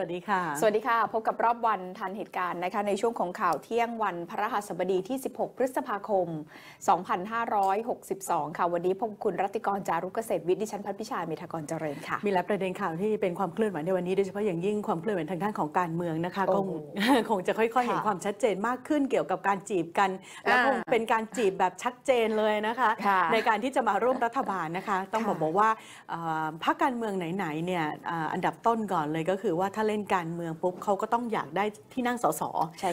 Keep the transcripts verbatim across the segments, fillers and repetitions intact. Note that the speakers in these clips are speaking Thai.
สวัสดีค่ะสวัสดีค่ะพบกับรอบวันทันเหตุการณ์นะคะในช่วงของข่าวเที่ยงวันพฤหัสบดีที่สิบหกพฤษภาคมสองพันห้าร้อยหกสิบสองค่ะวันนี้พบคุณรัติกรจารุเกษตรวิทย์ดิฉันพัชพิชาเมธากรเจริญค่ะมีหลายประเด็นข่าวที่เป็นความเคลื่อนไหวในวันนี้โดยเฉพาะอย่างยิ่งความเคลื่อนไหวทางด้านของการเมืองนะคะคงคงจะค่อยๆเห็นความชัดเจนมากขึ้นเกี่ยวกับการจีบกันและคงเป็นการจีบแบบชัดเจนเลยนะคะในการที่จะมาร่วมรัฐบาลนะคะต้องบอกว่าพรรคการเมืองไหนๆเนี่ยอันดับต้นก่อนเลยก็คือว่าถ้าเล่นการเมืองปุ๊บเขาก็ต้องอยากได้ที่นั่งสส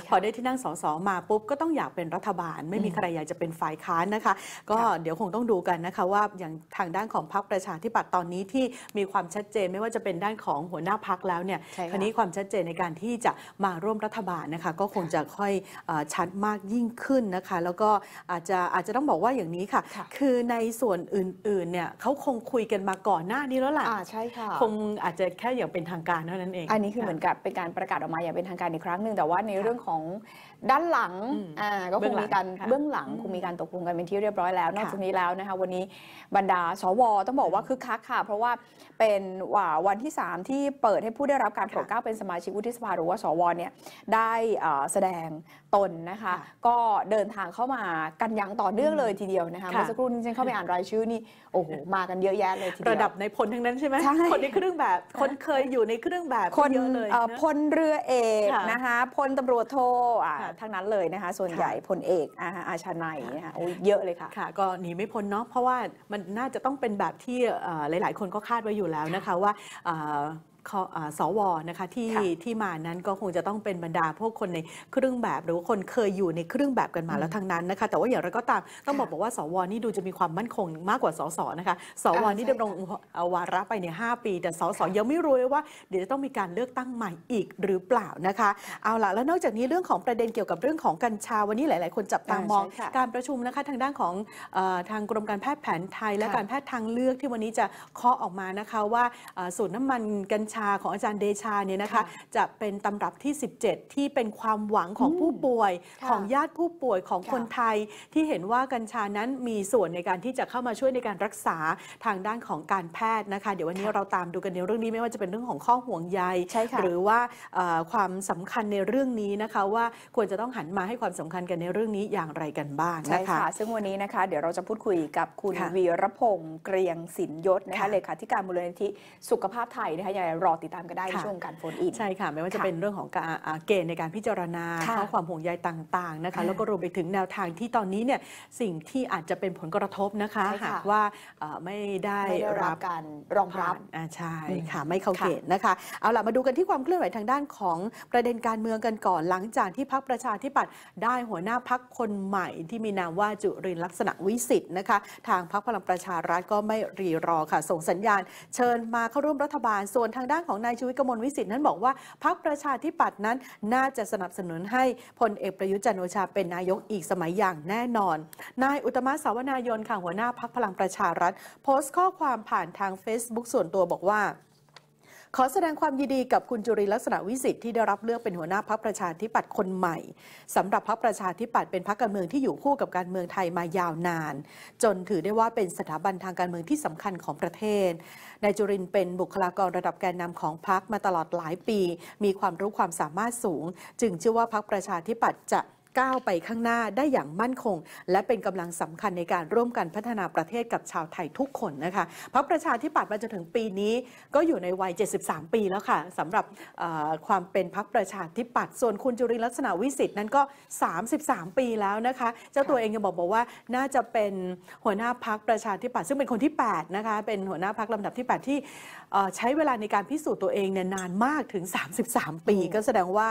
พอได้ที่นั่งสสมาปุ๊บก็ต้องอยากเป็นรัฐบาลไม่มีใครอยากจะเป็นฝ่ายค้านนะคะก็เดี๋ยวคงต้องดูกันนะคะว่าอย่างทางด้านของพรรคประชาธิปัตย์ตอนนี้ที่มีความชัดเจนไม่ว่าจะเป็นด้านของหัวหน้าพรรคแล้วเนี่ยคราวนี้ความชัดเจนในการที่จะมาร่วมรัฐบาลนะคะก็คงจะค่อยชัดมากยิ่งขึ้นนะคะแล้วก็อาจจะอาจจะต้องบอกว่าอย่างนี้ค่ะคือในส่วนอื่นๆเนี่ยเขาคงคุยกันมาก่อนหน้านี้แล้วล่ะคงอาจจะแค่อย่างเป็นทางการเท่านั้นเองอันนี้คือเหมือนกับเป็นการประกาศออกมาอย่างเป็นทางการอีกครั้งหนึ่งแต่ว่าในเรื่องของด้านหลังก็คงมีการเบื้องหลังคงมีการตกลงกันเป็นที่เรียบร้อยแล้วนอกจากนี้แล้วนะคะวันนี้บรรดาสวต้องบอกว่าคึกคักค่ะเพราะว่าเป็นวันที่สามที่เปิดให้ผู้ได้รับการโปรดเกล้าเป็นสมาชิกวุฒิสภาหรือว่าสวเนี่ยได้แสดงตนนะคะก็เดินทางเข้ามากันอย่างต่อเนื่องเลยทีเดียวนะคะเมื่อสักครู่นี้ฉันเข้าไปอ่านรายชื่อนี่โอ้โหมากันเยอะแยะเลยทีเดียวระดับในพลทั้งนั้นใช่ไหมคนในเครื่องแบบคนเคยอยู่ในเครื่องแบบคนเยอะเลยพลเรือเอกนะคะพลตำรวจโททั้งนั้นเลยนะคะส่วนใหญ่พลเอกอาชาไนนะคะเยอะเลยค่ะก็หนีไม่พ้นเนาะเพราะว่ามันน่าจะต้องเป็นแบบที่หลายๆคนก็คาดไว้อยู่แล้วนะคะว่าสวนะคะที่ที่มานั้นก็คงจะต้องเป็นบรรดาพวกคนในเครื่องแบบหรือคนเคยอยู่ในเครื่องแบบกันมาแล้วทางนั้นนะคะแต่ว่าอย่างไรก็ตามต้องบอกว่าสวนี่ดูจะมีความมั่นคงมากกว่าสสนะคะสวนี่ดำรงวาระไปในห้าปีแต่สสยังไม่รู้เลยว่าเดี๋ยวจะต้องมีการเลือกตั้งใหม่อีกหรือเปล่านะคะเอาล่ะแล้วนอกจากนี้เรื่องของประเด็นเกี่ยวกับเรื่องของกัญชาวันนี้หลายๆคนจับตามองการประชุมนะคะทางด้านของทางกรมการแพทย์แผนไทยและการแพทย์ทางเลือกที่วันนี้จะเคาะออกมานะคะว่าสูตรน้ำมันกัญชาของอาจารย์เดชาเนี่ยนะคะจะเป็นตำรับที่สิบเจ็ดที่เป็นความหวังของผู้ป่วยของญาติผู้ป่วยของคนไทยที่เห็นว่ากัญชานั้นมีส่วนในการที่จะเข้ามาช่วยในการรักษาทางด้านของการแพทย์นะคะเดี๋ยววันนี้เราตามดูกันในเรื่องนี้ไม่ว่าจะเป็นเรื่องของข้อห่วงใยหรือว่าความสำคัญในเรื่องนี้นะคะว่าควรจะต้องหันมาให้ความสำคัญกันในเรื่องนี้อย่างไรกันบ้างนะคะซึ่งวันนี้นะคะเดี๋ยวเราจะพูดคุยกับคุณวีรพงษ์เกรียงสินยศนะคะเลขาธิการมูลนิธิสุขภาพไทยนะคะรอติดตามกันได้ในช่วงการโฟนอินใช่ค่ะไม่ว่าจะเป็นเรื่องของเกณฑ์ในการพิจารณาข้อความห่วงใยต่างๆนะคะแล้วก็รวมไปถึงแนวทางที่ตอนนี้เนี่ยสิ่งที่อาจจะเป็นผลกระทบนะคะหากว่าไม่ได้รับการรองรับใช่ค่ะไม่เข้าเกณฑ์นะคะเอาล่ะมาดูกันที่ความเคลื่อนไหวทางด้านของประเด็นการเมืองกันก่อนหลังจากที่พรรคประชาธิปัตย์ได้หัวหน้าพรรคคนใหม่ที่มีนามว่าจุรินทร์ลักษณะวิสิทธิ์นะคะทางพรรคพลังประชารัฐก็ไม่รีรอค่ะส่งสัญญาณเชิญมาเข้าร่วมรัฐบาลส่วนทางด้านของนายชูวิทย์ กมลวิสิทธิ์นั้นบอกว่าพรรคประชาธิปัตย์นั้นน่าจะสนับสนุนให้พลเอกประยุทธ์จันทร์โอชาเป็นนายกอีกสมัยอย่างแน่นอนนายอุตตมะ สาวนายนค่ะหัวหน้าพรรคพลังประชารัฐโพสต์ข้อความผ่านทาง เฟซบุ๊ก ส่วนตัวบอกว่าขอแสดงความยินดีกับคุณจุรินทร์ลักษณะวิสิทธิ์ที่ได้รับเลือกเป็นหัวหน้าพรรคประชาธิปัตย์คนใหม่สำหรับพรรคประชาธิปัตย์เป็นพรรคการเมืองที่อยู่คู่กับการเมืองไทยมายาวนานจนถือได้ว่าเป็นสถาบันทางการเมืองที่สำคัญของประเทศนายจุรินทร์เป็นบุคลากรระดับแกนนำของพรรคมาตลอดหลายปีมีความรู้ความสามารถสูงจึงเชื่อว่าพรรคประชาธิปัตย์จะก้าวไปข้างหน้าได้อย่างมั่นคงและเป็นกำลังสำคัญในการร่วมกันพัฒนาประเทศกับชาวไทยทุกคนนะคะพรรคประชาธิปัตย์มาจนถึงปีนี้ก็อยู่ในวัยเจ็ดสิบสามปีแล้วค่ะสำหรับความเป็นพรรคประชาธิปัตย์ส่วนคุณจุรินทร์ลักษณะวิสิทธิ์นั้นก็สามสิบสามปีแล้วนะคะเจ้าตัวเองยังบอกบอกว่าน่าจะเป็นหัวหน้าพรรคประชาธิปัตย์ซึ่งเป็นคนที่แปดนะคะเป็นหัวหน้าพรรคลำดับที่แปดที่ใช้เวลาในการพิสูจน์ตัวเองเนี่ยนานมากถึงสามสิบสามปีก็แสดงว่า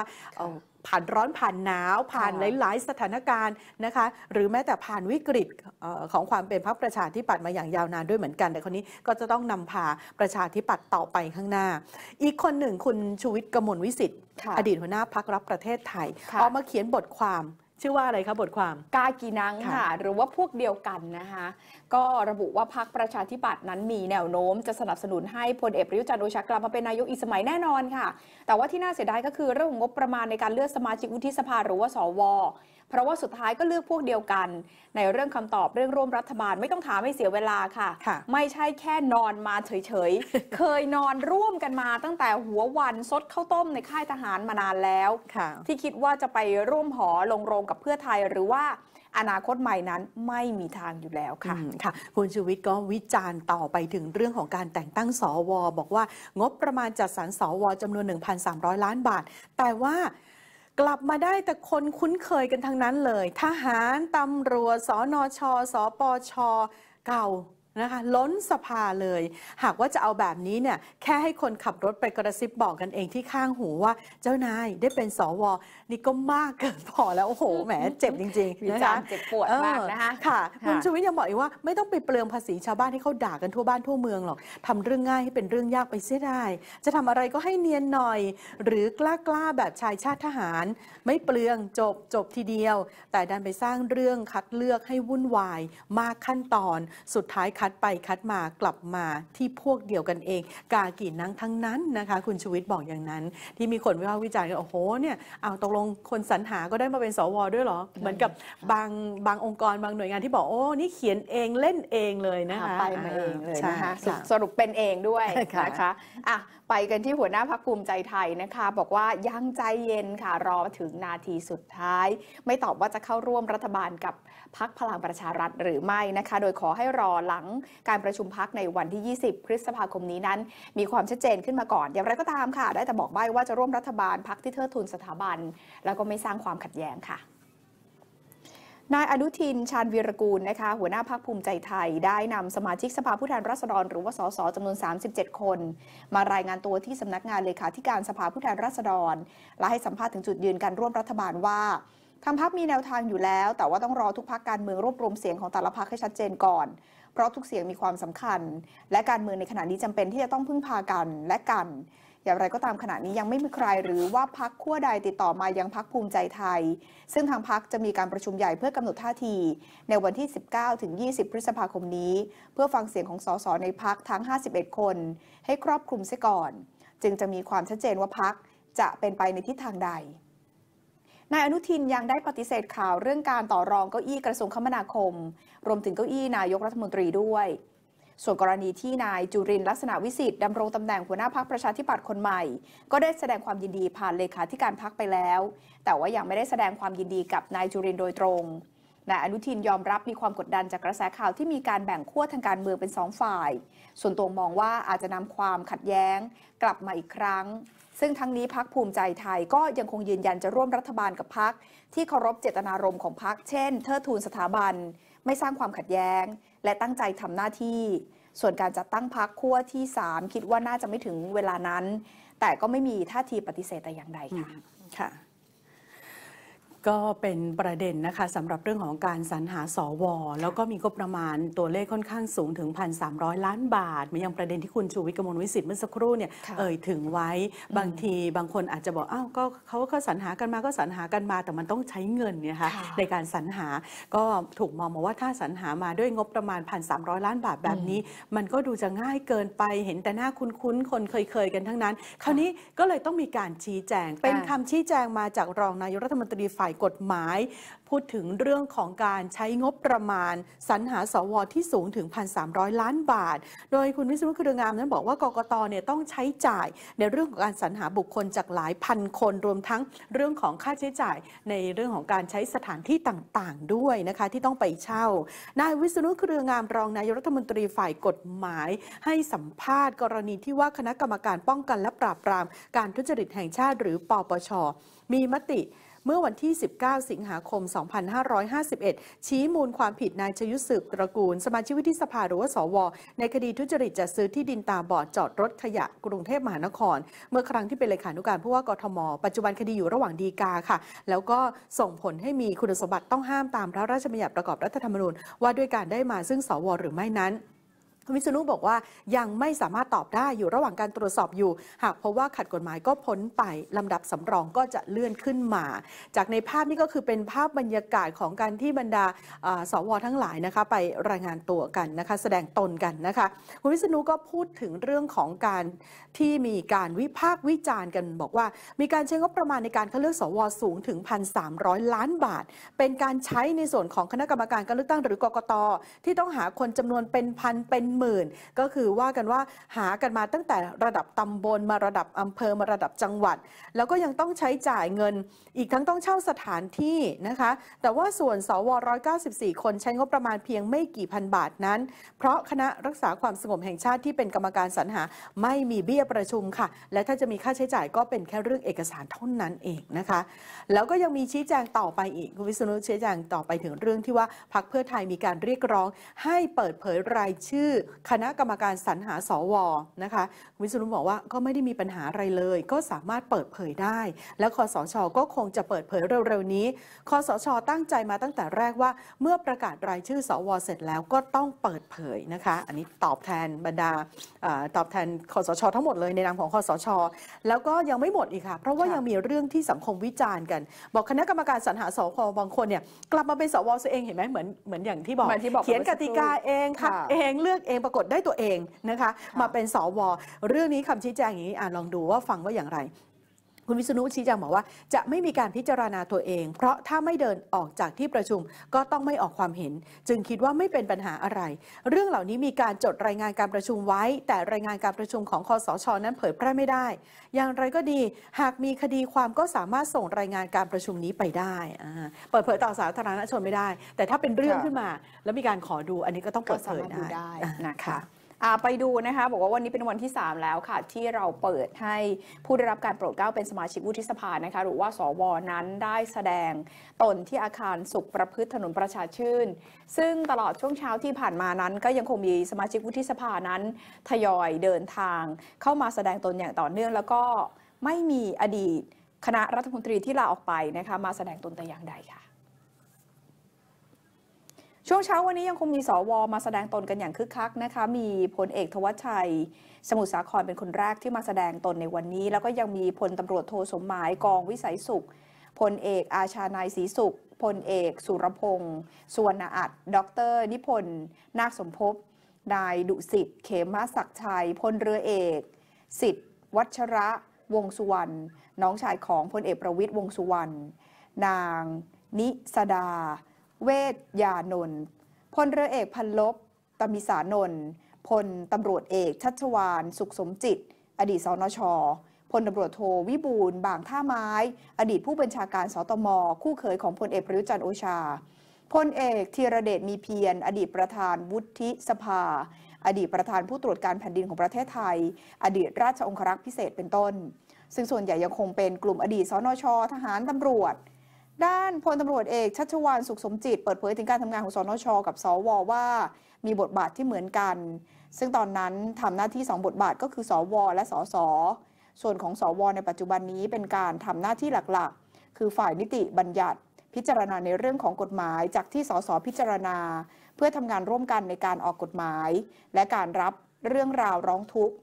ผ่านร้อนผ่านหนาวผ่านหลายๆสถานการณ์นะคะหรือแม้แต่ผ่านวิกฤตของความเป็นพรรคประชาธิปัตย์มาอย่างยาวนานด้วยเหมือนกันแต่คนนี้ก็จะต้องนำพาประชาธิปัตย์ต่อไปข้างหน้าอีกคนหนึ่งคุณชูวิทย์ กมลวิสิทธิ์อดีตหัวหน้าพรรครักประเทศไทยออกมาเขียนบทความชื่อว่าอะไรคะบทความกากีนังค่ะหรือว่าพวกเดียวกันนะคะก็ระบุว่าพรรคประชาธิปัตย์นั้นมีแนวโน้มจะสนับสนุนให้พลเอกประยุทธ์จันทร์โอชากลับมาเป็นนายกอีกสมัยแน่นอนค่ะแต่ว่าที่น่าเสียดายก็คือเรื่องของงบประมาณในการเลือกสมาชิกวุฒิสภาหรือว่าสว เพราะว่าสุดท้ายก็เลือกพวกเดียวกันในเรื่องคำตอบเรื่องร่วมรัฐบาลไม่ต้องถามให้เสียเวลาค่ะไม่ใช่แค่นอนมาเฉยๆเคยนอนร่วมกันมาตั้งแต่หัววันซดข้าวต้มในค่ายทหารมานานแล้วที่คิดว่าจะไปร่วมหอลงโรงกับเพื่อไทยหรือว่าอนาคตใหม่นั้นไม่มีทางอยู่แล้วค่ะค่ะคุณชูวิทย์ก็วิจารณ์ต่อไปถึงเรื่องของการแต่งตั้งสว.บอกว่างบประมาณจัดสรรสว.จำนวน หนึ่งพันสามร้อย ล้านบาทแต่ว่ากลับมาได้แต่คนคุ้นเคยกันทั้งนั้นเลยทหารตำรวจสนช.สปช.เก่านะคะล้นสภาเลยหากว่าจะเอาแบบนี้เนี่ยแค่ให้คนขับรถไปกระซิบบอกกันเองที่ข้างหูว่าเจ้านายได้เป็นสว.นี่ก็มากเกินพอแล้วโอ้โหแหมเจ็บจริงๆนะเจ็บปวดมากนะคะค่ะคุณชูวิทย์ยังบอกอีกว่าไม่ต้องไปเปลืองภาษีชาวบ้านที่เขาด่ากันทั่วบ้านทั่วเมืองหรอกทำเรื่องง่ายให้เป็นเรื่องยากไปเสียได้จะทำอะไรก็ให้เนียนหน่อยหรือกล้ากล้าแบบชายชาติทหารไม่เปลืองจบจบทีเดียวแต่ดันไปสร้างเรื่องคัดเลือกให้วุ่นวายมากขั้นตอนสุดท้ายคัดไปคัดมากลับมาที่พวกเดียวกันเองกากีนั่งทั้งนั้นนะคะคุณชูวิทย์บอกอย่างนั้นที่มีคนวิพากษ์วิจารณ์กันโอ้โหเนี่ยเอาตกลงคนสรรหาก็ได้มาเป็นสว.ด้วยเหรอเหมือนกับบางบางองค์กรบางหน่วยงานที่บอกโอ้นี่เขียนเองเล่นเองเลยนะคะไปมาเองเลยนะคะสรุปเป็นเองด้วยนะคะอ่ะไปกันที่หัวหน้าพรรคภูมิใจไทยนะคะบอกว่ายังใจเย็นค่ะรอถึงนาทีสุดท้ายไม่ตอบว่าจะเข้าร่วมรัฐบาลกับพรรคพลังประชารัฐหรือไม่นะคะโดยขอให้รอหลังการประชุมพรรคในวันที่ยี่สิบพฤษภาคมนี้นั้นมีความชัดเจนขึ้นมาก่อนอย่างไรก็ตามค่ะได้แต่บอกใบ้ว่าจะร่วมรัฐบาลพรรคที่เทิดทูนสถาบันแล้วก็ไม่สร้างความขัดแย้งค่ะนายอนุทินชาญวีรกูลนะคะหัวหน้าพรรคภูมิใจไทยได้นำสมาชิกสภาผู้แทนราษฎรหรือว่าสสจำนวนสามสิบเจ็ดคนมารายงานตัวที่สำนักงานเลขาธิการสภาผู้แทนราษฎรและให้สัมภาษณ์ถึงจุดยืนการร่วมรัฐบาลว่าทางพรรคมีแนวทางอยู่แล้วแต่ว่าต้องรอทุกพรรคการเมืองรวบรวมเสียงของแต่ละพรรคให้ชัดเจนก่อนเพราะทุกเสียงมีความสำคัญและการเมืองในขณะนี้จำเป็นที่จะต้องพึ่งพากันและกันอย่างไรก็ตามขณะนี้ยังไม่มีใครหรือว่าพรรคขั้วใดติดต่อมายังพรรคภูมิใจไทยซึ่งทางพรรคจะมีการประชุมใหญ่เพื่อกำหนดท่าทีในวันที่ สิบเก้าถึงยี่สิบ พฤษภาคมนี้เพื่อฟังเสียงของสสในพรรคทั้งห้าสิบเอ็ดคนให้ครอบคลุมเสียก่อนจึงจะมีความชัดเจนว่าพรรคจะเป็นไปในทิศทางใดนายอนุทินยังได้ปฏิเสธข่าวเรื่องการต่อรองเก้าอี้กระทรวงคมนาคมรวมถึงเก้าอี้นายกรัฐมนตรีด้วยส่วนกรณีที่นายจุรินทร์ลักษณะวิสิทธิ์ดำรงตำแหน่งหัวหน้าพรรคประชาธิปัตย์คนใหม่ก็ได้แสดงความยินดีผ่านเลขาธิการพรรคไปแล้วแต่ว่ายังไม่ได้แสดงความยินดีกับนายจุรินทร์โดยตรงนายอนุทินยอมรับมีความกดดันจากกระแสข่าวที่มีการแบ่งขั้วทางการเมืองเป็นสองฝ่ายส่วนตัวมองว่าอาจจะนำความขัดแย้งกลับมาอีกครั้งซึ่งทั้งนี้พรรคภูมิใจไทยก็ยังคงยืนยันจะร่วมรัฐบาลกับพรรคที่เคารพเจตนารมณ์ของพรรคเช่นเทิดทูนสถาบันไม่สร้างความขัดแย้งและตั้งใจทำหน้าที่ส่วนการจัดตั้งพรรคขั้วที่สามคิดว่าน่าจะไม่ถึงเวลานั้นแต่ก็ไม่มีท่าทีปฏิเสธแต่อย่างใดค่ะค่ะก็เป็นประเด็นนะคะสำหรับเรื่องของการสรรหาสว.แล้วก็มีงบประมาณตัวเลขค่อนข้างสูงถึง หนึ่งพันสามร้อย ล้านบาทมีอย่างประเด็นที่คุณชูวิทย์กมลวิศิษฐ์เมื่อสักครู่เนี่ยเอ่ยถึงไว้บางทีบางคนอาจจะบอกอ้าวก็เขาก็สรรหากันมาก็สรรหากันมาแต่มันต้องใช้เงินเนี่ยค่ะในการสรรหาก็ถูกมองมาว่าถ้าสรรหามาด้วยงบประมาณ หนึ่งพันสามร้อย ล้านบาทแบบนี้มันก็ดูจะง่ายเกินไปเห็นแต่หน้าคุ้นๆคนเคยๆกันทั้งนั้นคราวนี้ก็เลยต้องมีการชี้แจงเป็นคำชี้แจงมาจากรองนายกรัฐมนตรีฝ่ายกฎหมายพูดถึงเรื่องของการใช้งบประมาณสรรหาสว.ที่สูงถึง หนึ่งพันสามร้อย ล้านบาทโดยคุณวิศนุ เครืองามนั้นบอกว่ากกต.เนี่ยต้องใช้จ่ายในเรื่องของการสรรหาบุคคลจากหลายพันคนรวมทั้งเรื่องของค่าใช้จ่ายในเรื่องของการใช้สถานที่ต่างๆด้วยนะคะที่ต้องไปเช่านายวิศนุ เครืองามรองนายกรัฐมนตรีฝ่ายกฎหมายให้สัมภาษณ์กรณีที่ว่าคณะกรรมการป้องกันและปราบปรามการทุจริตแห่งชาติหรือปปช.มีมติเมื่อวันที่สิบเก้าสิงหาคมสองพันห้าร้อยห้าสิบเอ็ดชี้มูลความผิดนายชยุทธสืบตระกูลสมาชิกวุฒิสภาหรือว่าสวในคดีทุจริตจัดซื้อที่ดินตาบอดจอดรถขยะกรุงเทพมหานครเมื่อครั้งที่เป็นเลขานุการผู้ว่ากทมปัจจุบันคดีอยู่ระหว่างฎีกาค่ะแล้วก็ส่งผลให้มีคุณสมบัติต้องห้ามตามพระราชบัญญัติประกอบรัฐธรรมนูญว่าด้วยการได้มาซึ่งสวหรือไม่นั้น คุณวิษณุบอกว่ายังไม่สามารถตอบได้อยู่ระหว่างการตรวจสอบอยู่หากพบว่าขัดกฎหมายก็พ้นไปลำดับสำรองก็จะเลื่อนขึ้นมาจากในภาพนี้ก็คือเป็นภาพบรรยากาศของการที่บรรดาสวทั้งหลายนะคะไปรายงานตัวกันนะคะแสดงตนกันนะคะคุณวิษณุก็พูดถึงเรื่องของการที่มีการวิพากษ์วิจารณ์กันบอกว่ามีการใช้งบประมาณในการคัดเลือกสวสูงถึง หนึ่งพันสามร้อย ล้านบาทเป็นการใช้ในส่วนของคณะกรรมการการเลือกตั้งหรือกกต.ที่ต้องหาคนจำนวนเป็นพันเป็นหมื่นก็คือว่ากันว่าหากันมาตั้งแต่ระดับตำบลมาระดับอำเภอมาระดับจังหวัดแล้วก็ยังต้องใช้จ่ายเงินอีกทั้งต้องเช่าสถานที่นะคะแต่ว่าส่วนสวหนึ่งร้อยเก้าสิบสี่คนใช้งบประมาณเพียงไม่กี่พันบาทนั้นเพราะคณะรักษาความสงบแห่งชาติที่เป็นกรรมการสรรหาไม่มีเบี้ยประชุมค่ะและถ้าจะมีค่าใช้จ่ายก็เป็นแค่เรื่องเอกสารเท่านั้นเองนะคะแล้วก็ยังมีชี้แจงต่อไปอีกคุณวิษณุชี้แจงต่อไปถึงเรื่องที่ว่าพรรคเพื่อไทยมีการเรียกร้องให้เปิดเผยรายชื่อคณะกรรมการสรรหาสวนะคะวิษณุบอกว่าก็ไม่ได้มีปัญหาอะไรเลยก็สามารถเปิดเผยได้และคสช.ก็คงจะเปิดเผยเร็วๆนี้คสช.ตั้งใจมาตั้งแต่แรกว่าเมื่อประกาศรายชื่อสวเสร็จแล้วก็ต้องเปิดเผยนะคะอันนี้ตอบแทนบรรดาตอบแทนคสช.ทั้งหมดเลยในนามของคสช.แล้วก็ยังไม่หมดอีกค่ะเพราะว่ายังมีเรื่องที่สังคมวิจารณ์กันบอกคณะกรรมการสรรหาสวบางคนเนี่ยกลับมาเป็นสวเองเห็นไหมเหมือนเหมือนอย่างที่บอกเขียนกติกาเองคัดเองเลือกเองปรากฏได้ตัวเองนะคะมาเป็นสวเรื่องนี้คำชี้แจงอย่างนี้ลองดูว่าฟังว่าอย่างไรคุณวิษณุชี้แจงบอกว่าจะไม่มีการพิจารณาตัวเองเพราะถ้าไม่เดินออกจากที่ประชุมก็ต้องไม่ออกความเห็นจึงคิดว่าไม่เป็นปัญหาอะไรเรื่องเหล่านี้มีการจดรายงานการประชุมไว้แต่รายงานการประชุมของคสช.นั้นเผยแพร่ไม่ได้อย่างไรก็ดีหากมีคดีความก็สามารถส่งรายงานการประชุมนี้ไปได้เปิดเผยต่อสาธารณชนไม่ได้แต่ถ้าเป็นเรื่องขึ้นมาแล้วมีการขอดูอันนี้ก็ต้องเปิดเผยได้นะคะไปดูนะคะบอกว่าวันนี้เป็นวันที่สามแล้วค่ะที่เราเปิดให้ผู้ได้รับการโปรดเกล้าเป็นสมาชิกวุฒิสภานะคะหรือว่าสวนั้นได้แสดงตนที่อาคารสุขประพฤติถนนประชาชื่นซึ่งตลอดช่วงเช้าที่ผ่านมานั้นก็ยังคงมีสมาชิกวุฒิสภานั้นทยอยเดินทางเข้ามาแสดงตนอย่างต่อเนื่องแล้วก็ไม่มีอดีตคณะรัฐมนตรีที่ลาออกไปนะคะมาแสดงตนแต่อย่างใดค่ะช่วงเช้าวันนี้ยังคงมีสวมาแสดงตนกันอย่างคึกคักนะคะมีพลเอกธวัชชัยสมุทรสาครเป็นคนแรกที่มาแสดงตนในวันนี้แล้วก็ยังมีพลตำรวจโทสมหมายกองวิสัยสุขพลเอกอาชานายศรีสุขพลเอกสุรพงษ์สุวรรณอัฏฐดร.นิพนธ์นาคสมภพนายดุสิตเขมศักดิ์ชัยพลเรือเอกสิทธิ์วัชระวงสุวรรณน้องชายของพลเอกประวิตรวงสุวรรณนางนิสดาเวชยานนท์พลเรือเอกพันลบตมิสานนท์พลตำรวจเอกชัชวาลสุขสมจิตอดีตสนช.พลตำรวจโทวิบูลย์บางท่าไม้อดีตผู้บัญชาการสตม.คู่เคยของพลเอกประยุทธ์จันทร์โอชาพลเอกธีรเดชมีเพียรอดีตประธานวุฒิสภาอดีตประธานผู้ตรวจการแผ่นดินของประเทศไทยอดีตราชองครักษ์พิเศษเป็นต้นซึ่งส่วนใหญ่ยังคงเป็นกลุ่มอดีตสนช.ทหารตำรวจด้านพลตำรวจเอกชัชวาลสุขสมจิตเปิดเผยถึงการทำงานของสนช.กับสว.ว่ามีบทบาทที่เหมือนกันซึ่งตอนนั้นทำหน้าที่สองบทบาทก็คือสว.และสส.ส่วนของสว.ในปัจจุบันนี้เป็นการทำหน้าที่หลักๆคือฝ่ายนิติบัญญัติพิจารณาในเรื่องของกฎหมายจากที่สส.พิจารณาเพื่อทำงานร่วมกันในการออกกฎหมายและการรับเรื่องราวร้องทุกข์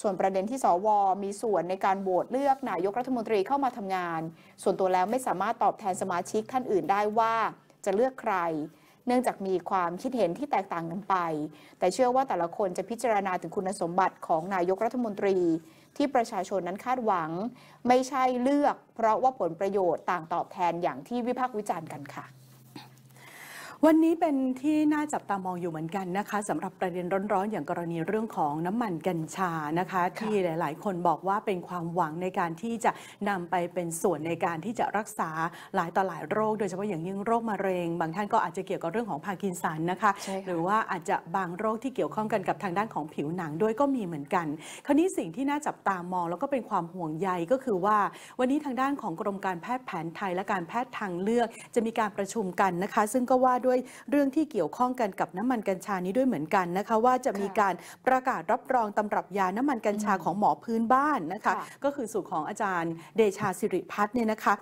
ส่วนประเด็นที่สวมีส่วนในการโหวตเลือกนายกรัฐมนตรีเข้ามาทำงานส่วนตัวแล้วไม่สามารถตอบแทนสมาชิกท่านอื่นได้ว่าจะเลือกใครเนื่องจากมีความคิดเห็นที่แตกต่างกันไปแต่เชื่อว่าแต่ละคนจะพิจารณาถึงคุณสมบัติของนายกรัฐมนตรีที่ประชาชนนั้นคาดหวังไม่ใช่เลือกเพราะว่าผลประโยชน์ต่างตอบแทนอย่างที่วิพากษ์วิจารณ์กันค่ะวันนี้เป็นที่น่าจับตามองอยู่เหมือนกันนะคะสำหรับประเด็นร้อนๆอย่างกรณีเรื่องของน้ำมันกัญชานะคะที่หลายๆคนบอกว่าเป็นความหวังในการที่จะนำไปเป็นส่วนในการที่จะรักษาหลายต่อหลายโรคโดยเฉพาะอย่างยิ่งโรคมะเร็งบางท่านก็อาจจะเกี่ยวกับเรื่องของพาร์กินสันนะคะหรือว่าอาจจะบางโรคที่เกี่ยวข้องกันกับทางด้านของผิวหนังด้วยก็มีเหมือนกันคราวนี้สิ่งที่น่าจับตามองแล้วก็เป็นความห่วงใยก็คือว่าวันนี้ทางด้านของกรมการแพทย์แผนไทยและการแพทย์ทางเลือกจะมีการประชุมกันนะคะซึ่งก็ว่าด้วย ด้วยเรื่องที่เกี่ยวข้องกันกับน้ำมันกัญชานี้ด้วยเหมือนกันนะคะว่าจะมีการประกาศรับรองตำรับยาน้ำมันกัญชาของหมอพื้นบ้านนะคะก็คือสูตรของอาจารย์เดชาสิริพัฒน์เนี่ยนะคะ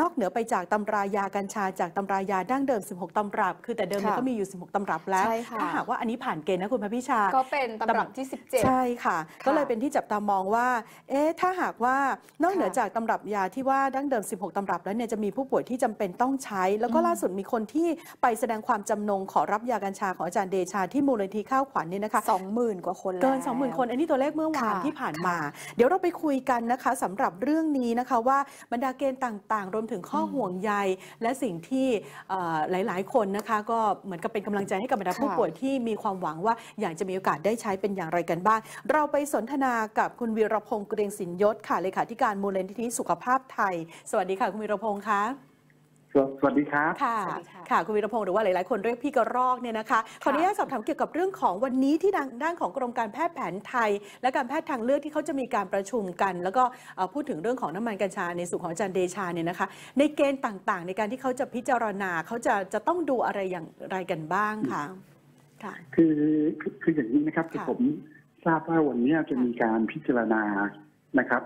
นอกเหนือไปจากตำรายากัญชาจากตำรายาดั้งเดิมสิบหกตำรับคือแต่เดิมก็มีอยู่สิบหกตำรับแล้วถ้าหากว่าอันนี้ผ่านเกณฑ์นะคุณพระพิชาก็เป็นตำรับที่สิบเจ็ดใช่ค่ะก็เลยเป็นที่จับตามองว่าเอ๊ะถ้าหากว่านอกเหนือจากตำรับยาที่ว่าดั้งเดิมสิบหกตำรับแล้วเนี่ยจะมีผู้ป่วยที่จำเป็นต้องใช้แล้วก็ล่าสุดมีคนที่ไปแสดงความจำนงขอรับยากัญชาของอาจารย์เดชาที่มูลนิธิข้าวขวัญเนี่ยนะคะ สองหมื่น กว่าคนเกิน สองหมื่น คนอันนี้ตัวเลขเมื่อวานที่ผ่านมาเดี๋ยวเราไปคุยกันนะคะสำหรับเรื่องนี้นะคะว่าบรรดาเกณฑ์ต่างๆรวมถึงข้อห่วงใยและสิ่งที่หลายๆคนนะคะก็เหมือนกับเป็นกำลังใจให้กับบรรดาผู้ป่วยที่มีความหวังว่าอยากจะมีโอกาสได้ใช้เป็นอย่างไรกันบ้างเราไปสนทนากับคุณวีรพงศ์เกรียงสินยศค่ะเลขาธิการมูลนิธิสุขภาพไทยสวัสดีค่ะคุณวีรพงศ์คะสวัสดีครับค่ะค่ะคุณวีรพงศ์หรือว่าหลายๆคนเรียกพี่กระรอกเนี่ยนะคะขออนุญาตสอบถามเกี่ยวกับเรื่องของวันนี้ที่ด้านของกรมการแพทย์แผนไทยและการแพทย์ทางเลือกที่เขาจะมีการประชุมกันแล้วก็พูดถึงเรื่องของน้ำมันกัญชาในสูตรของอาจารย์เดชาเนี่ยนะคะในเกณฑ์ต่างๆในการที่เขาจะพิจารณาเขาจะจะต้องดูอะไรอย่างไรกันบ้างคะค่ะคือคืออย่างนี้นะครับคือผมทราบว่าวันนี้จะมีการพิจารณานะครับ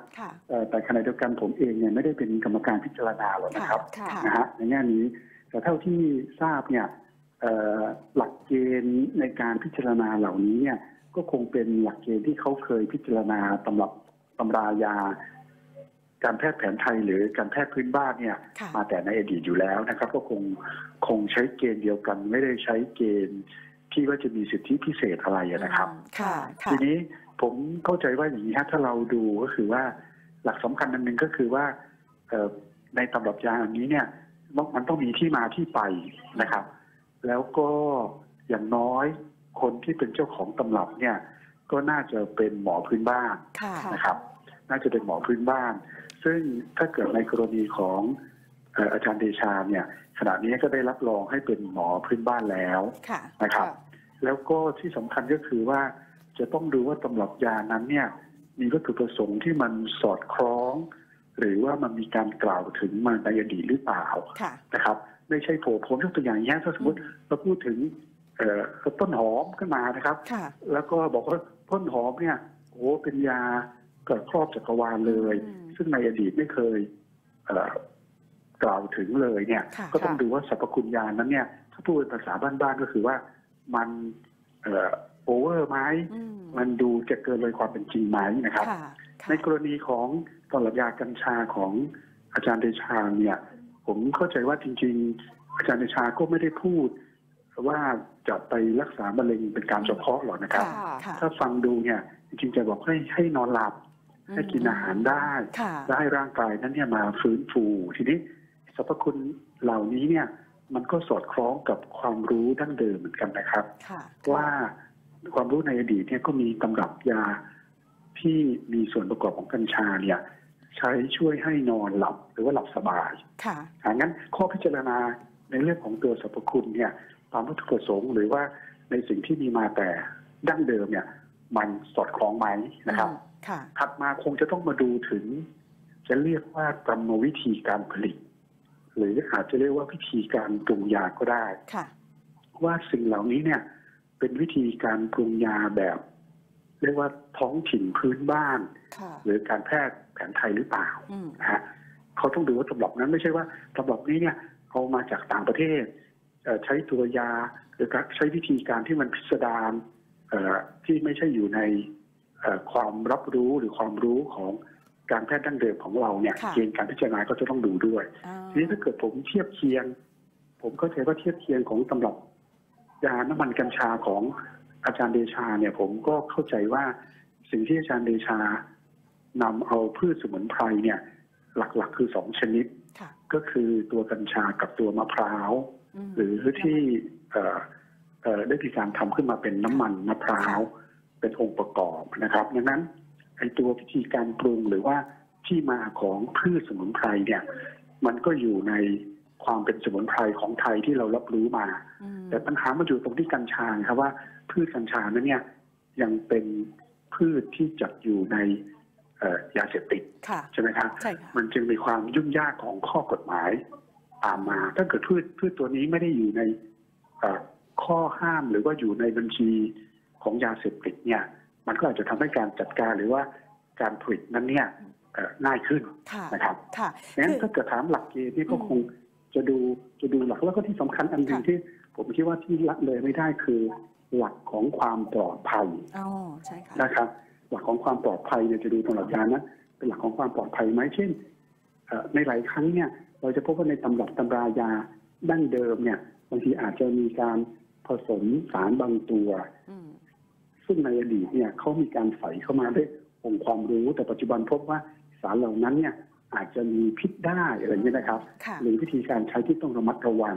แต่ขณะเดียวกันผมเองเนี่ยไม่ได้เป็นกรรมการพิจารณาหรอกนะครับนะฮะในแง่นี้แต่เท่าที่ทราบเนี่ยหลักเกณฑ์ในการพิจารณาเหล่านี้เนี่ยก็คงเป็นหลักเกณฑ์ที่เขาเคยพิจารณาตำรับตำรายาการแพทย์แผนไทยหรือการแพทย์พื้นบ้านเนี่ยมาแต่ในอดีตอยู่แล้วนะครับก็คงคงใช้เกณฑ์เดียวกันไม่ได้ใช้เกณฑ์ที่ว่าจะมีสิทธิพิเศษอะไรนะครับทีนี้ผมเข้าใจว่าอย่างนี้ฮะถ้าเราดูก็คือว่าหลักสำคัญอันหนึ่งก็คือว่าในตำรับยาอันนี้เนี่ยมันต้องมีที่มาที่ไปนะครับแล้วก็อย่างน้อยคนที่เป็นเจ้าของตำรับเนี่ยก็น่าจะเป็นหมอพื้นบ้านนะครับน่าจะเป็นหมอพื้นบ้านซึ่งถ้าเกิดในกรณีของอาจารย์เดชาเนี่ยขณะนี้ก็ได้รับรองให้เป็นหมอพื้นบ้านแล้วนะครับแล้วก็ที่สำคัญก็คือว่าจะต้องดูว่าตำรับยานั้นเนี่ยมีวัตถุประสงค์ที่มันสอดคล้องหรือว่ามันมีการกล่าวถึงมาในอดีตหรือเปล่านะครับไม่ใช่โผล่พ้นยกตัวอย่างนี้ถ้าสมมติเราพูดถึงต้นหอมขึ้นมานะครับแล้วก็บอกว่าต้นหอมเนี่ยโอ้เป็นยาเกิดครอบจักรวาลเลยซึ่งในอดีตไม่เคยกล่าวถึงเลยเนี่ยก็ต้องดูว่าสรรพคุณยานั้นเนี่ยถ้าพูดภาษาบ้านๆก็คือว่ามันโอเวอร์ไหมมันดูจะเกินเลยความเป็นจริงไหมนะครับในกรณีของตำรับยากัญชาของอาจารย์เดชาเนี่ยผมเข้าใจว่าจริงๆอาจารย์เดชาก็ไม่ได้พูดว่าจะไปรักษามะเร็งเป็นการเฉพาะหรอกนะครับถ้าฟังดูเนี่ยจริงๆจะบอกให้ให้นอนหลับให้กินอาหารได้และให้ร่างกายนั้นเนี่ยมาฟื้นฟูทีนี้สรรพคุณเหล่านี้เนี่ยมันก็สอดคล้องกับความรู้ดั้งเดิมเหมือนกันนะครับว่าความรู้ในอดีตเนี่ยก็มีตำรับยาที่มีส่วนประกอบของกัญชาเนี่ยใช้ช่วยให้นอนหลับหรือว่าหลับสบายค่ะงั้นข้อพิจารณาในเรื่องของตัวสรรพคุณเนี่ยตามวัตถุประสงค์หรือว่าในสิ่งที่มีมาแต่ดั้งเดิมเนี่ยมันสอดคล้องไหมนะครับค่ะถัดมาคงจะต้องมาดูถึงจะเรียกว่ากรรมวิธีการผลิตหรืออาจจะเรียกว่าวิธีการปรุงยาก็ได้ค่ะว่าสิ่งเหล่านี้เนี่ยเป็นวิธีการปรุงยาแบบเรียกว่าท้องถิ่นพื้นบ้านหรือการแพทย์แผนไทยหรือเปล่านะฮะเขาต้องดูว่าตำรับนั้นไม่ใช่ว่าตำรับนี้เนี่ยเอามาจากต่างประเทศใช้ตัวยาหรือใช้วิธีการที่มันพิสดารที่ไม่ใช่อยู่ในความรับรู้หรือความรู้ของการแพทย์ดั้งเดิมของเราเนี่ยเกณฑ์การพิจารณาก็จะต้องดูด้วยทีนี้ถ้าเกิดผมเทียบเคียงผมก็จะว่าเทียบเคียงของตำรับยาน้ำมันกัญชาของอาจารย์เดชาเนี่ยผมก็เข้าใจว่าสิ่งที่อาจารย์เดชานำเอาพืชสมุนไพรเนี่ยหลักๆคือสองชนิดก็คือตัวกัญชากับตัวมะพร้าวหรือที่ได้มีการทำขึ้นมาเป็นน้ำมันมะพร้าวเป็นองค์ประกอบนะครับดังนั้นไอ้ตัววิธีการปรุงหรือว่าที่มาของพืชสมุนไพรเนี่ยมันก็อยู่ในความเป็นสมุนไพรของไทยที่เรารับรู้มาแต่ปัญหามันอยู่ตรงที่กัญชาครับว่าพืชกัญชานั้นเนี่ยยังเป็นพืชที่จัดอยู่ในยาเสพติดใช่ไหมครับมันจึงมีความยุ่งยากของข้อกฎหมายตามมาถ้าเกิดพืชพืชตัวนี้ไม่ได้อยู่ใน ข้อห้ามหรือว่าอยู่ในบัญชีของยาเสพติดเนี่ยมันก็อาจจะทำให้การจัดการหรือว่าการผลิตนั้นเนี่ยง่ายขึ้นนะครับงั้นถ้าเกิดถามหลักเกณฑ์ที่ก็คงจะดูจะดูหลักแล้วก็ที่สำคัญอันหนึ่งที่ผมคิดว่าที่ละเลยไม่ได้คือหลักของความปลอดภัยนะครับหลักของความปลอดภัยเนี่ยจะดูตำรับยานะเป็นหลักของความปลอดภัยไหมเช่นในหลายครั้งเนี่ยเราจะพบว่าในตำรับตำรายาดั้งเดิมเนี่ยบางทีอาจจะมีการผสมสารบางตัวซึ่งในอดีตเนี่ยเขามีการใส่เข้ามาด้วยองค์ความรู้แต่ปัจจุบันพบว่าสารเหล่านั้นเนี่ยอาจจะมีพิษได้อะไรเงี้ยนะครับหรือวิธีการใช้ที่ต้องระมัดระวัง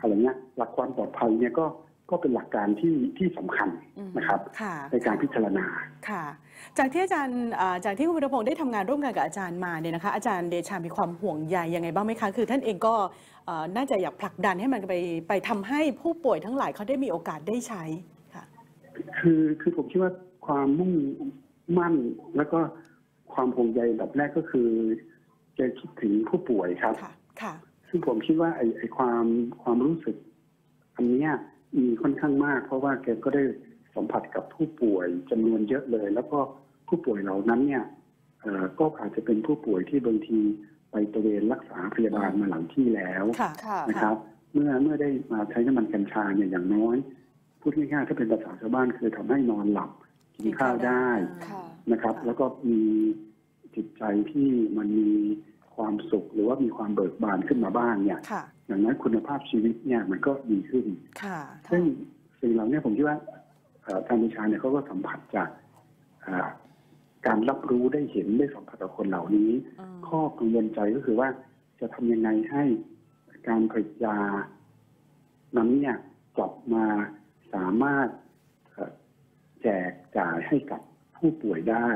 อะไรเงี้ยหลักความปลอดภัยเนี่ยก็ก็เป็นหลักการที่ที่สำคัญนะครับในการพิจารณาค่ะจากที่อาจารย์จากที่คุณวิรพงศ์ได้ทำงานร่วมกันกับอาจารย์มาเนี่ยนะคะอาจารย์เดชามีความห่วงใยยังไงบ้างไหมคะคือท่านเองก็น่าจะอยากผลักดันให้มันไปไปทำให้ผู้ป่วยทั้งหลายเขาได้มีโอกาสได้ใช้ค่ะคือคือผมคิดว่าความมุ่งมั่นแล้วก็ความห่วงใยแบบแรกก็คือจะคิดถึงผู้ป่วยครับค่ะซึ่งผมคิดว่าไอ้ไอ้ความความรู้สึกอันนี้มีค่อนข้างมากเพราะว่าแกก็ได้สัมผัสกับผู้ป่วยจำนวนเยอะเลยแล้วก็ผู้ป่วยเหล่านั้นเนี่ยก็อาจจะเป็นผู้ป่วยที่บางทีไปตระเวนรักษาพยาบาลมาหลังที่แล้วนะครับเมื่อเมื่อได้มาใช้น้ำมันกัญชาเนี่ยอย่างน้อยพูดง่ายๆถ้าเป็นภาษาชาวบ้านคือทำให้นอนหลับกินข้าวได้นะครับแล้วก็มีจิตใจที่มันมีความสุขหรือว่ามีความเบิกบานขึ้นมาบ้างเนี่ยอย่างนั้นคุณภาพชีวิตเนี่ยมันก็ดีขึ้นซึ่งสิ่งเหล่านี้ผมคิดว่าทางดิฉันเนี่ยเขาก็สัมผัสจากการรับรู้ได้เห็นได้สัมผัสกับคนเหล่านี้ข้อกังวลใจก็คือว่าจะทำยังไงให้การผลิตยานั้นเนี่ยกลับมาสามารถแจกจ่ายให้กับผู้ป่วยได้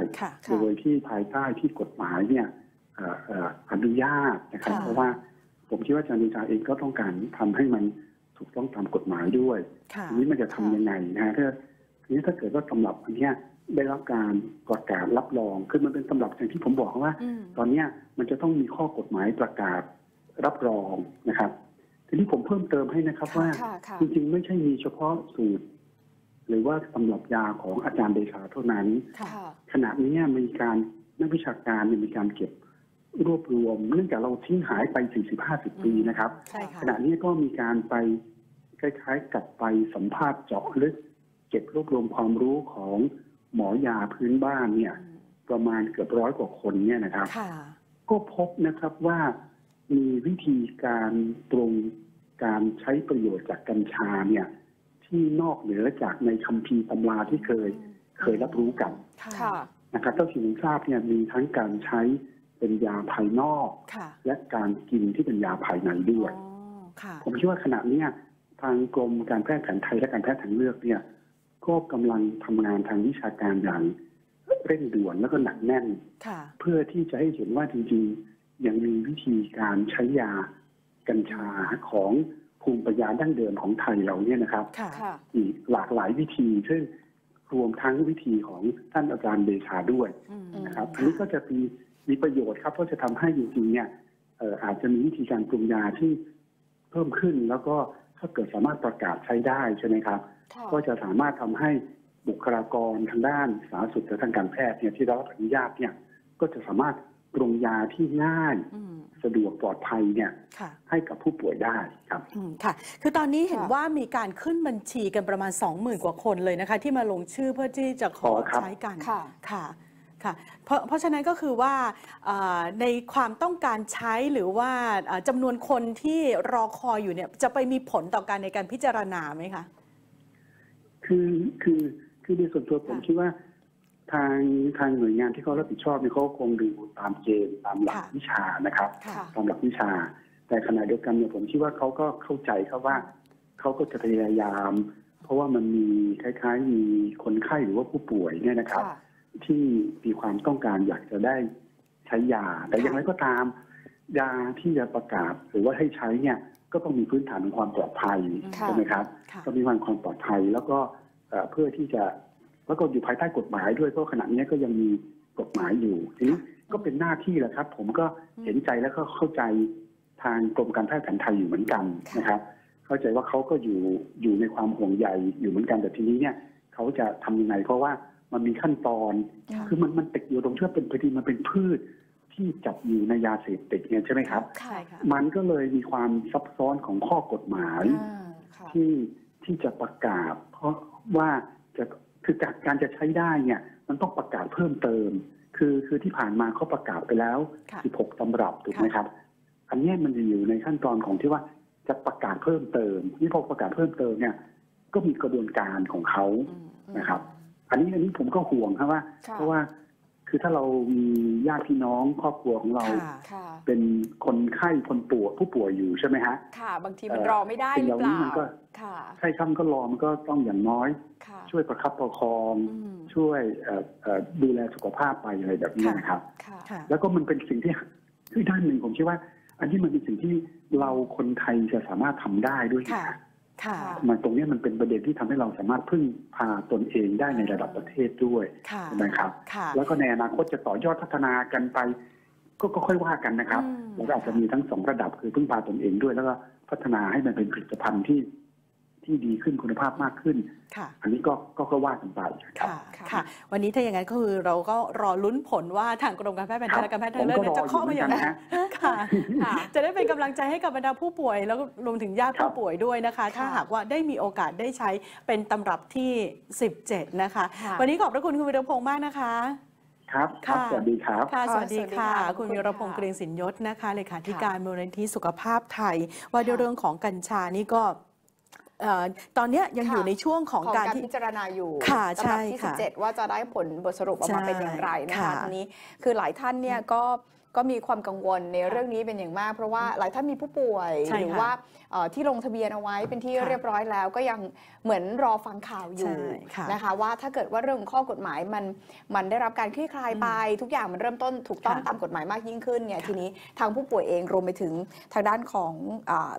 โดยที่ภายใต้ที่กฎหมายเนี่ยอนุญาตนะครับเพราะว่าผมคิดว่าอาจารย์ดิชาเองก็ต้องการทำให้มันถูกต้องตามกฎหมายด้วยทีนี้มันจะทํำยังไงนะถ้าทีนี้ถ้าเกิดว่าตำรับอันนี้ได้รับการประกาศรับรองคือมันเป็นตำรับอย่างที่ผมบอกว่าตอนนี้มันจะต้องมีข้อกฎหมายประกาศรับรองนะครับทีนี้ผมเพิ่มเติมให้นะครับว่าจริงๆไม่ใช่มีเฉพาะสูตรหรือว่าตำรับยาของอาจารย์เดชาเท่านั้นขณะนี้มีการนักวิชาการมีการเก็บรวบรวมเนื่องจากเราทิ้งหายไป สี่สิบถึงห้าสิบ ปีนะครับขณะนี้ก็มีการไปคล้ายๆกับไปสัมภาษณ์เจาะลึกเก็บรวบรวมความรู้ของหมอยาพื้นบ้านเนี่ยประมาณเกือบร้อยกว่าคนเนี่ยนะครับก็พบนะครับว่ามีวิธีการตรงการใช้ประโยชน์จากกัญชาเนี่ยที่นอกเหนือจากในคัมภีร์ตำราที่เคยเคยรับรู้กันนะครับเท่าที่ผมทราบเนี่ยมีทั้งการใช้เป็นยาภายนอกและการกินที่เป็นยาภายในด้วยผมคิดว่าขณะนี้ทางกรมการแพทย์แผนไทยและการแพทย์ทางเลือกเนี่ยก็กำลังทำงานทางวิชาการอย่างเร่งด่วนแล้วก็หนักแน่นเพื่อที่จะให้เห็นว่าจริงๆยังมีวิธีการใช้ยากัญชาของภูมิปัญญาดั้งเดิมของไทยเราเนี่ยนะครับอีกหลากหลายวิธีซึ่งรวมทั้งวิธีของท่านอาจารย์เดชาด้วยนะครับอันนี้ก็จะมีมีประโยชน์ครับเพราะจะทำให้จริงๆเนี่ยอาจจะมีวิธีการปรุงยาที่เพิ่มขึ้นแล้วก็ถ้าเกิดสามารถประกาศใช้ได้ใช่ไหมครับก็จะสามารถทำให้บุคลากรทางด้านสาธารณสุขและทางการแพทย์เนี่ยที่ได้รับอนุญาตเนี่ยก็จะสามารถปรุงยาที่ง่ายสะดวกปลอดภัยเนี่ยให้กับผู้ป่วยได้ครับค่ะคือตอนนี้เห็นว่ามีการขึ้นบัญชีกันประมาณ สองหมื่น กว่าคนเลยนะคะที่มาลงชื่อเพื่อที่จะขอใช้กันค่ะค่ะเพราะเพราะฉะนั้นก็คือว่าในความต้องการใช้หรือว่าจำนวนคนที่รอคอยอยู่เนี่ยจะไปมีผลต่อการในการพิจารณาไหมคะคือคือคือในส่วนตัวผมคิดว่าทางทางหน่วยงานที่เขารับผิดชอบเนี่ยเขาคงดูตามเกณฑ์ตามหลักวิชานะครับตามหลักวิชาแต่ขณะเดียวกันเนี่ยผมคิดว่าเขาก็เข้าใจเขาว่าเขาก็จะพยายามเพราะว่ามันมีคล้ายๆมีคนไข้หรือว่าผู้ป่วยเนี่ยนะครับที่มีความต้องการอยากจะได้ใช้ยาแต่อย่างไรก็ตามยาที่จะประกาศหรือว่าให้ใช้เนี่ยก็ต้องมีพื้นฐานของความปลอดภัยใช่ไหมครับก็มีความปลอดภัยแล้วก็เพื่อที่จะแล้วก็อยู่ภายใต้กฎหมายด้วยเพราะขณะนี้ก็ยังมีกฎหมายอยู่ทีนี้ก็เป็นหน้าที่แหละครับผมก็เห็นใจแล้วก็เข้าใจทางกรมการแพทย์แผนไทยอยู่เหมือนกันนะครับ เข้าใจว่าเขาก็อยู่อยู่ในความห่วงใยอยู่เหมือนกันแต่ทีนี้เนี่ยเขาจะทำยังไงเพราะว่ามันมีขั้นตอนคือมันมันติดอยู่ตรงเชื่อเป็นพอดีมันเป็นพืชที่จับอยู่ในยาเสพติดเนี่ยใช่ไหมครับใช่ค่ะมันก็เลยมีความซับซ้อนของข้อกฎหมายที่ที่จะประกาศเพราะว่าจะคือการจะใช้ได้เนี่ยมันต้องประกาศเพิ่มเติมคือคือที่ผ่านมาเขาประกาศไปแล้วสิบหกตำรับถูกไหมครับอันนี้มันจะอยู่ในขั้นตอนของที่ว่าจะประกาศเพิ่มเติมนี่พอประกาศเพิ่มเติมเนี่ยก็มีกระบวนการของเขานะครับอันนี้อันนี้ผมก็ห่วงครับว่าเพราะว่าคือถ้าเรามีญาติพี่น้องครอบครัวของเราเป็นคนไข้คนป่วยผู้ป่วยอยู่ใช่ไหมฮะค่ะบางทีมันรอไม่ได้หรือเปล่าใช่ครับก็รอมันก็ต้องอย่างน้อยช่วยประคับประคองช่วยดูแลสุขภาพไปอะไรแบบนี้นะครับแล้วก็มันเป็นสิ่งที่ที่ด้านหนึ่งผมคิดว่าอันนี้มันเป็นสิ่งที่เราคนไทยจะสามารถทำได้ด้วยค่ะมาตรงนี้มันเป็นประเด็นที่ทำให้เราสามารถพึ่งพาตนเองได้ในระดับประเทศด้วยนะครับแล้วก็ในอนาคตจะต่อยอดพัฒนากันไปก็ค่อยว่ากันนะครับเราอาจจะมีทั้งสองระดับคือพึ่งพาตนเองด้วยแล้วก็พัฒนาให้มันเป็นผลิตภัณฑ์ที่ที่ดีขึ้นคุณภาพมากขึ้นอันนี้ก็ก็ว่ากันไปค่ะวันนี้ถ้าอย่างนั้นก็คือเราก็รอลุ้นผลว่าทางกรมการแพทย์แผนไทยและการแพทย์ทางเลือกจะเข้ามาอย่างไรค่ะจะได้เป็นกำลังใจให้กับบรรดาผู้ป่วยแล้วรวมถึงญาติผู้ป่วยด้วยนะคะถ้าหากว่าได้มีโอกาสได้ใช้เป็นตำรับที่สิบเจ็ดนะคะวันนี้ขอบพระคุณคุณวีรพงษ์มากนะคะครับสวัสดีครับค่ะสวัสดีค่ะคุณวีรพงษ์เกรียงสินยศนะคะเลขาธิการมูลนิธิสุขภาพไทยว่าด้วยเรื่องของกัญชานี่ก็ตอนนี้ยังอยู่ในช่วงของการพิจารณาอยู่สำหรับที่สิบเจ็ดว่าจะได้ผลบทสรุปออกมาเป็นอย่างไรนะคะทีนี้คือหลายท่านเนี่ยก็ก็มีความกังวลในเรื่องนี้เป็นอย่างมากเพราะว่าหลายท่านมีผู้ป่วยหรือว่าที่ลงทะเบียนเอาไว้เป็นที่เรียบร้อยแล้วก็ยังเหมือนรอฟังข่าวอยู่นะคะว่าถ้าเกิดว่าเรื่องข้อกฎหมายมันมันได้รับการคลี่คลายไปทุกอย่างมันเริ่มต้นถูกต้องตามกฎหมายมากยิ่งขึ้นเนี่ยทีนี้ทางผู้ป่วยเองรวมไปถึงทางด้านของ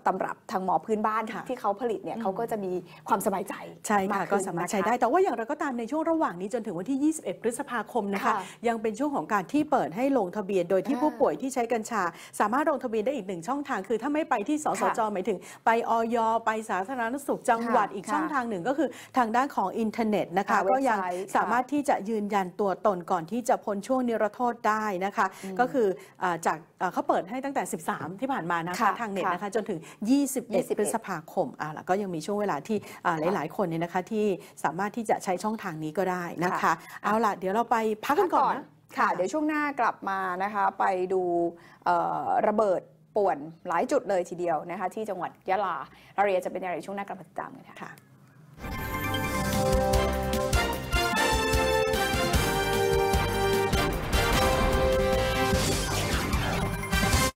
ตำรับทางหมอพื้นบ้านที่เขาผลิตเนี่ยเขาก็จะมีความสบายใจใช่ค่ะก็สามารถใช้ได้แต่ว่าอย่างไรก็ตามในช่วงระหว่างนี้จนถึงวันที่ยี่สิบเอ็ดพฤษภาคมนะคะยังเป็นช่วงของการที่เปิดให้ลงทะเบียนโดยที่ผู้ป่วยที่ใช้กัญชาสามารถลงทะเบียนได้อีกหนึ่งช่องทางคือถ้าไม่ไปที่สสจหมายถึงไปอย.ไปสาธารณสุขจังหวัดอีกช่องทางหนึ่งก็คือทางด้านของอินเทอร์เน็ตนะคะก็ยังสามารถที่จะยืนยันตัวตนก่อนที่จะพ้นช่วงนิรโทษได้นะคะก็คือจากเขาเปิดให้ตั้งแต่สิบสามที่ผ่านมานะคะทางเน็ตนะคะจนถึงยี่สิบเอ็ดพฤษภาคมอ่ะแล้วก็ยังมีช่วงเวลาที่หลายๆคนเนี่ยนะคะที่สามารถที่จะใช้ช่องทางนี้ก็ได้นะคะเอาล่ะเดี๋ยวเราไปพักกันก่อนค่ะเดี๋ยวช่วงหน้ากลับมานะคะไปดูระเบิดป่วนหลายจุดเลยทีเดียวนะคะที่จังหวัดยะลารายละเอียดจะเป็นอย่างไรช่วงหน้ากลับมาติดตามกันค่ะ